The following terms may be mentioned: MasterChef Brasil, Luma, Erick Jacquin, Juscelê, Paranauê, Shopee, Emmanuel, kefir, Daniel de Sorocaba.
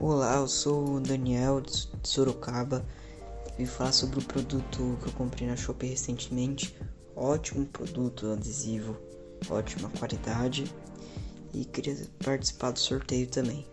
Olá, eu sou o Daniel de Sorocaba e vou falar sobre o produto que eu comprei na Shopee recentemente. Ótimo produto, adesivo, ótima qualidade, e queria participar do sorteio também.